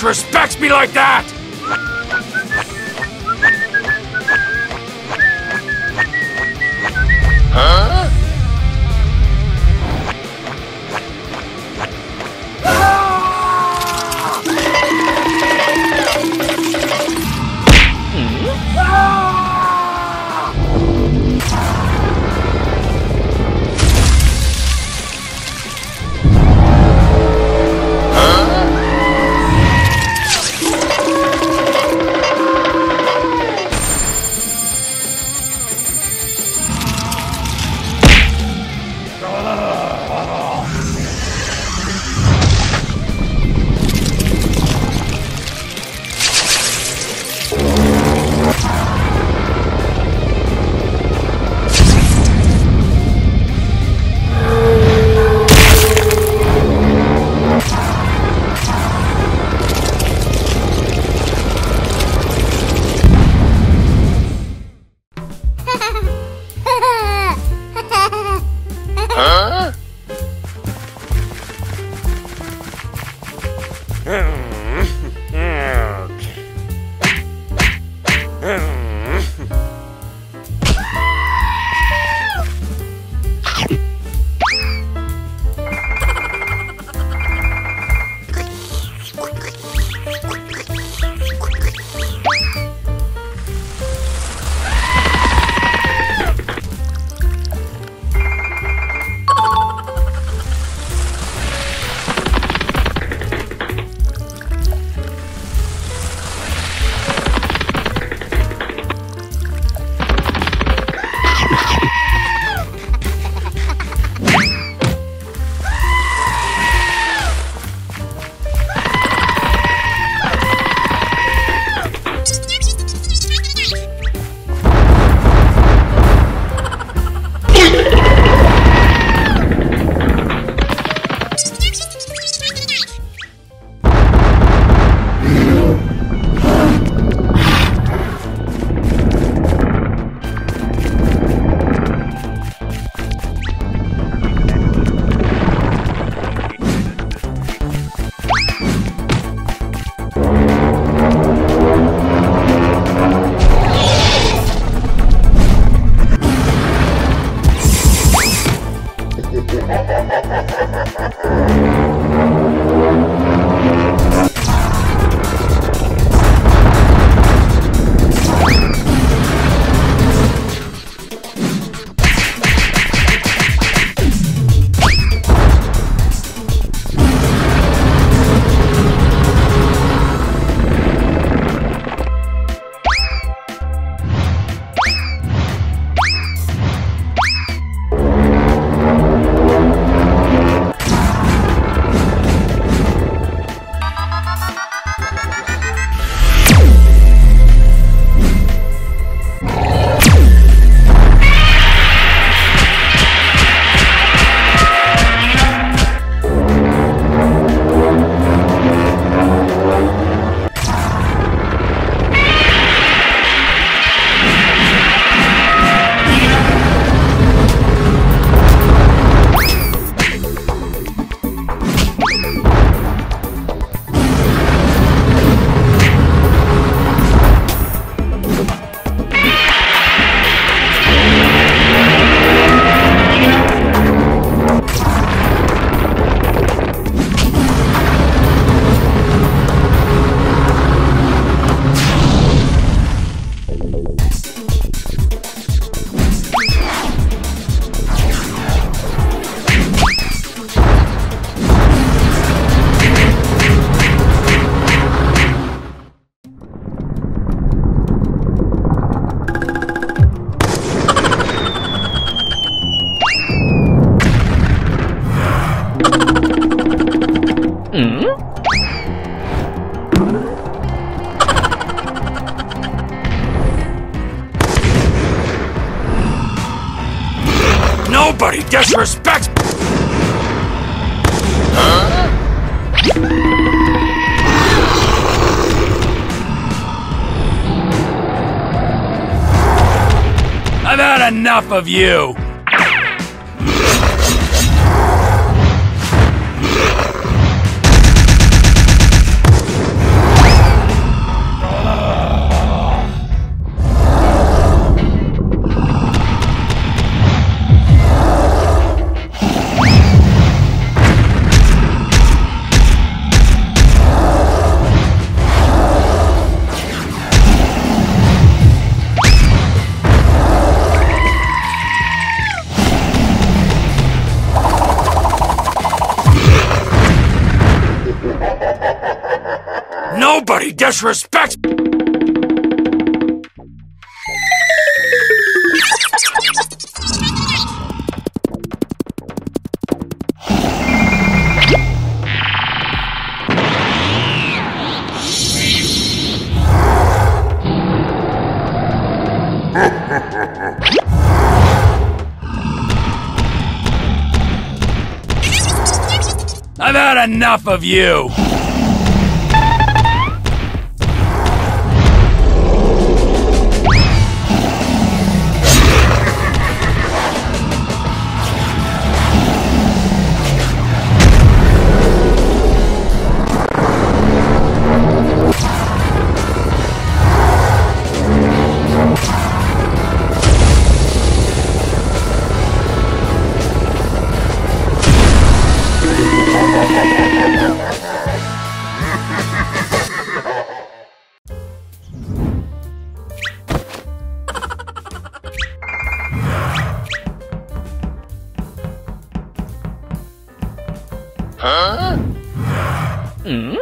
disrespects me like that! Huh? Nobody disrespects. I've had enough of you. disrespect! I've had enough of you! Huh? Hmm? Huh?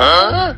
Huh?